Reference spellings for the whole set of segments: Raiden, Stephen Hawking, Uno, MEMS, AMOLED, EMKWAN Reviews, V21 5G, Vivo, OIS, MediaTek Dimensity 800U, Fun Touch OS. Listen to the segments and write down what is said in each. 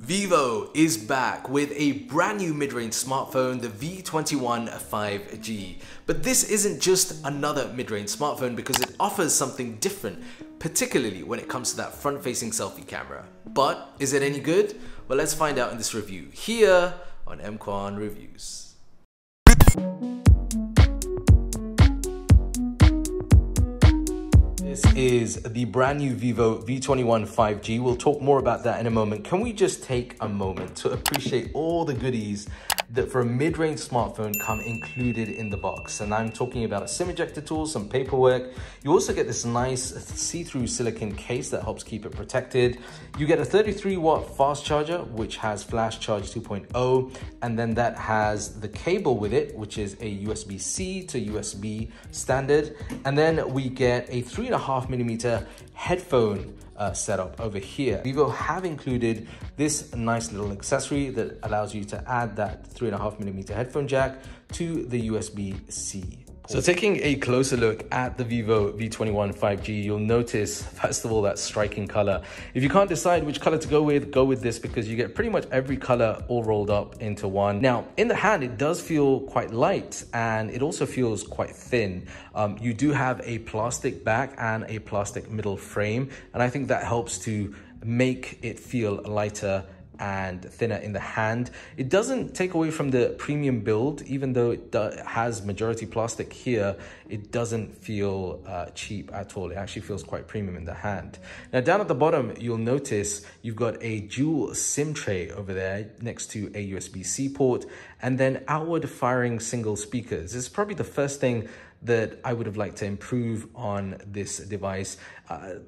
Vivo is back with a brand new mid-range smartphone, the V21 5G. But this isn't just another mid-range smartphone because it offers something different, particularly when it comes to that front-facing selfie camera. But is it any good? Well, let's find out in this review here on EMKWAN Reviews. This is the brand new Vivo V21 5G. We'll talk more about that in a moment. Can we just take a moment to appreciate all the goodies that for a mid-range smartphone come included in the box? And I'm talking about a SIM ejector tool, some paperwork. You also get this nice see-through silicon case that helps keep it protected. You get a 33-watt fast charger, which has flash charge 2.0, and then that has the cable with it, which is a USB-C to USB standard. And then we get a 3.5mm headphone setup over here. Vivo have included this nice little accessory that allows you to add that 3.5mm headphone jack to the USB-C. So taking a closer look at the Vivo V21 5G, you'll notice, first of all, that striking color. If you can't decide which color to go with this because you get pretty much every color all rolled up into one. Now, in the hand, it does feel quite light and it also feels quite thin. You do have a plastic back and a plastic middle frame, and I think that helps to make it feel lighter and thinner in the hand. It doesn't take away from the premium build, even though it has majority plastic here. It doesn't feel cheap at all. It actually feels quite premium in the hand. Now down at the bottom, you'll notice you've got a dual SIM tray over there next to a USB-C port, and then outward firing single speakers. This is probably the first thing that I would have liked to improve on this device.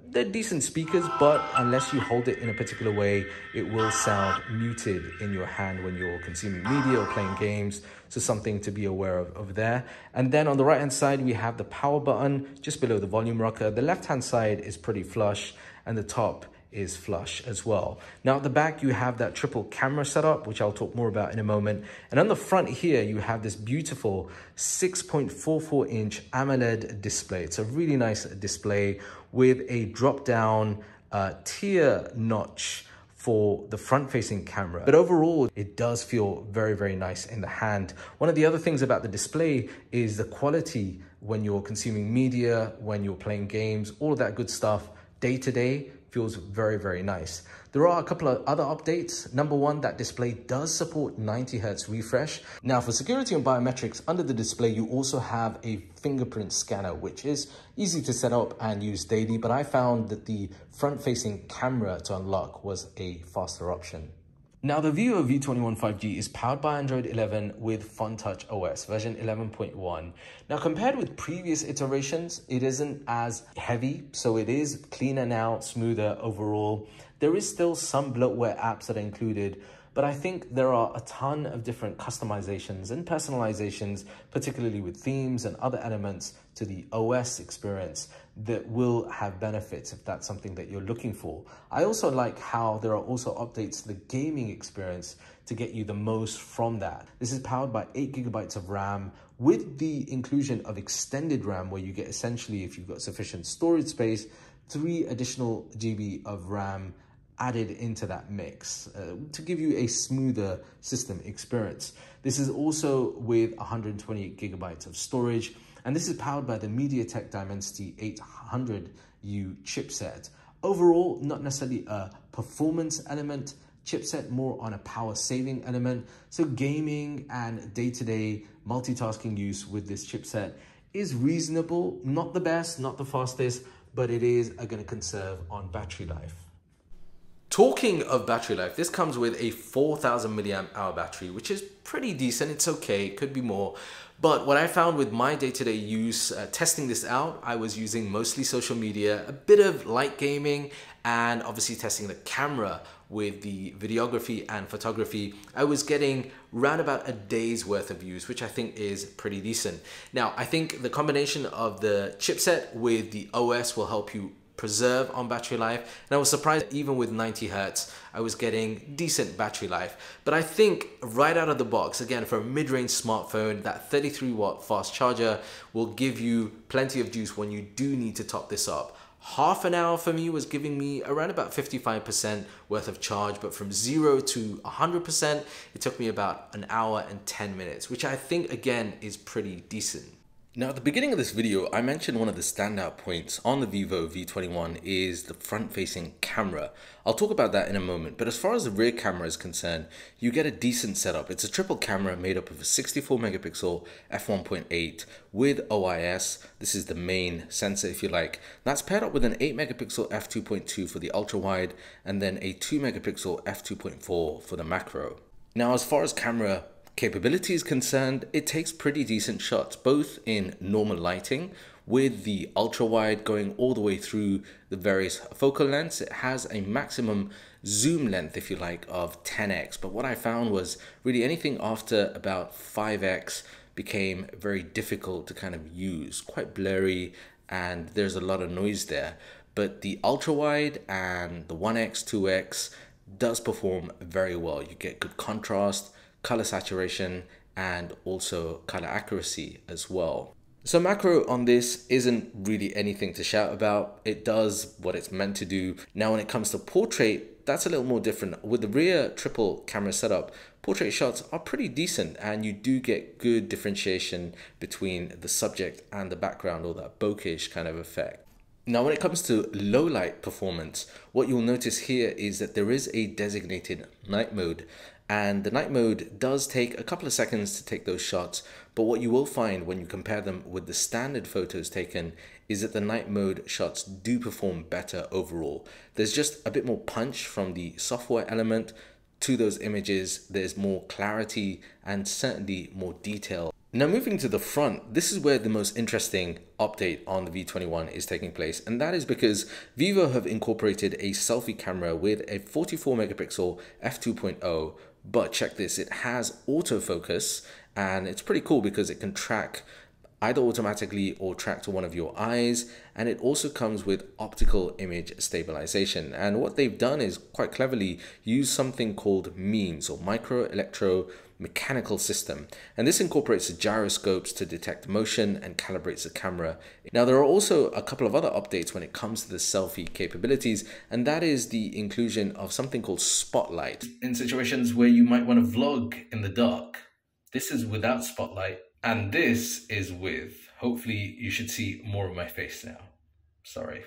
They're decent speakers, but unless you hold it in a particular way, it will sound muted in your hand when you're consuming media or playing games. So something to be aware of over there. And then on the right-hand side, we have the power button just below the volume rocker. The left-hand side is pretty flush and the top is flush as well. Now at the back, you have that triple camera setup, which I'll talk more about in a moment. And on the front here, you have this beautiful 6.44-inch AMOLED display. It's a really nice display with a drop-down tier notch for the front-facing camera. But overall, it does feel very, very nice in the hand. One of the other things about the display is the quality when you're consuming media, when you're playing games, all of that good stuff. Day-to-day feels very, very nice. There are a couple of other updates. Number one, that display does support 90Hz refresh. Now for security and biometrics, under the display, you also have a fingerprint scanner, which is easy to set up and use daily, but I found that the front-facing camera to unlock was a faster option. Now, the Vivo V21 5G is powered by Android 11 with Fun Touch OS version 11.1. Now, compared with previous iterations, it isn't as heavy, so it is cleaner now, smoother overall. There is still some bloatware apps that are included, but I think there are a ton of different customizations and personalizations, particularly with themes and other elements to the OS experience that will have benefits if that's something that you're looking for. I also like how there are also updates to the gaming experience to get you the most from that. This is powered by 8GB of RAM with the inclusion of extended RAM, where you get essentially, if you've got sufficient storage space, 3 additional GB of RAM added into that mix to give you a smoother system experience. This is also with 128GB of storage, and this is powered by the MediaTek Dimensity 800U chipset. Overall, not necessarily a performance element chipset, more on a power saving element. So gaming and day-to-day multitasking use with this chipset is reasonable, not the best, not the fastest, but it is gonna conserve on battery life. Talking of battery life, this comes with a 4,000 milliamp hour battery, which is pretty decent. It's okay, it could be more. But what I found with my day-to-day use, testing this out, I was using mostly social media, a bit of light gaming, and obviously testing the camera with the videography and photography. I was getting round about a day's worth of use, which I think is pretty decent. Now, I think the combination of the chipset with the OS will help you preserve on battery life, and I was surprised that even with 90Hz, I was getting decent battery life. But I think right out of the box, again, for a mid-range smartphone, that 33-watt fast charger will give you plenty of juice when you do need to top this up. half an hour for me was giving me around about 55% worth of charge, but from 0 to 100%, it took me about an hour and 10 minutes, which I think again is pretty decent. Now, at the beginning of this video, I mentioned one of the standout points on the Vivo V21 is the front-facing camera. I'll talk about that in a moment, but as far as the rear camera is concerned, you get a decent setup. It's a triple camera made up of a 64-megapixel f1.8 with OIS. This is the main sensor, if you like. That's paired up with an 8-megapixel f2.2 for the ultra-wide, and then a 2-megapixel f2.4 for the macro. Now, as far as camera capability is concerned, it takes pretty decent shots, both in normal lighting with the ultra wide going all the way through the various focal lengths. It has a maximum zoom length, if you like, of 10x, but what I found was really anything after about 5x became very difficult to kind of use, quite blurry, and there's a lot of noise there. But the ultra wide and the 1x, 2x does perform very well. You get good contrast, color saturation, and also color accuracy as well. So macro on this isn't really anything to shout about. It does what it's meant to do. Now, when it comes to portrait, that's a little more different. With the rear triple camera setup, portrait shots are pretty decent, and you do get good differentiation between the subject and the background, or that bokeh kind of effect. Now, when it comes to low light performance, what you'll notice here is that there is a designated night mode, and the night mode does take a couple of seconds to take those shots, but what you will find when you compare them with the standard photos taken is that the night mode shots do perform better overall. There's just a bit more punch from the software element to those images. There's more clarity and certainly more detail. Now, moving to the front, this is where the most interesting update on the V21 is taking place, and that is because Vivo have incorporated a selfie camera with a 44-megapixel f2.0, but check this, it has autofocus, and it's pretty cool because it can track either automatically or track to one of your eyes, and it also comes with optical image stabilization. And what they've done is quite cleverly use something called MEMS, or micro-electro-mechanical system, and this incorporates the gyroscopes to detect motion and calibrates the camera. Now, there are also a couple of other updates when it comes to the selfie capabilities, and that is the inclusion of something called Spotlight. In situations where you might want to vlog in the dark, this is without Spotlight, and this is with. Hopefully you should see more of my face now. Sorry.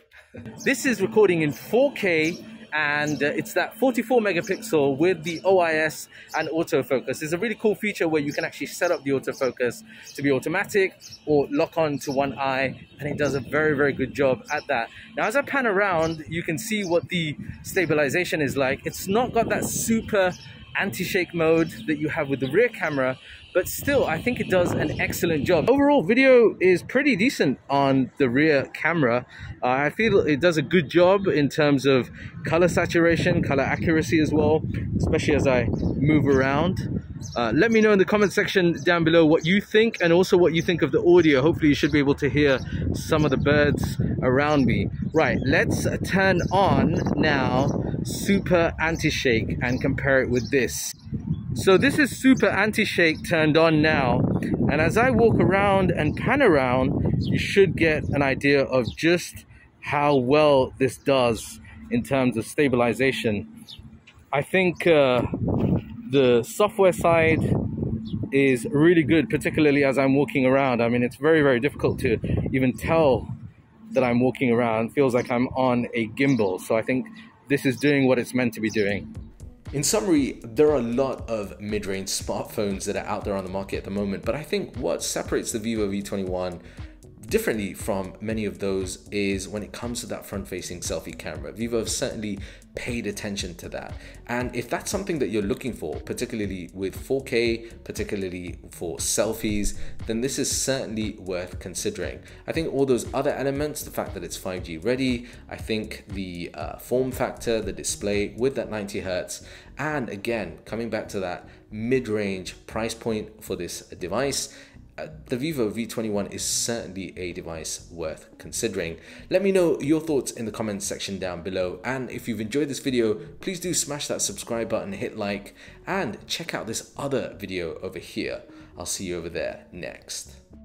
This is recording in 4K, and it's that 44 megapixel with the OIS and autofocus. It's a really cool feature where you can actually set up the autofocus to be automatic or lock on to one eye, and it does a very, very good job at that. Now, as I pan around, you can see what the stabilization is like. It's not got that super anti-shake mode that you have with the rear camera, but still, I think it does an excellent job. Overall, video is pretty decent on the rear camera. I feel it does a good job in terms of color saturation, color accuracy as well, especially as I move around. Let me know in the comment section down below what you think, and also what you think of the audio. Hopefully you should be able to hear some of the birds around me. Right, let's turn on now super anti-shake and compare it with this. So this is super anti-shake turned on now, and as I walk around and pan around, you should get an idea of just how well this does in terms of stabilization. I think the software side is really good, particularly as I'm walking around. I mean, it's very, very difficult to even tell that I'm walking around. It feels like I'm on a gimbal, so I think this is doing what it's meant to be doing. In summary, there are a lot of mid-range smartphones that are out there on the market at the moment, but I think what separates the Vivo V21 differently from many of those is when it comes to that front-facing selfie camera. Vivo have certainly paid attention to that. And if that's something that you're looking for, particularly with 4K, particularly for selfies, then this is certainly worth considering. I think all those other elements, the fact that it's 5G ready, I think the form factor, the display with that 90 Hertz, and again, coming back to that mid-range price point for this device, the Vivo V21 is certainly a device worth considering. Let me know your thoughts in the comments section down below, and if you've enjoyed this video, please do smash that subscribe button, hit like, and check out this other video over here. I'll see you over there next.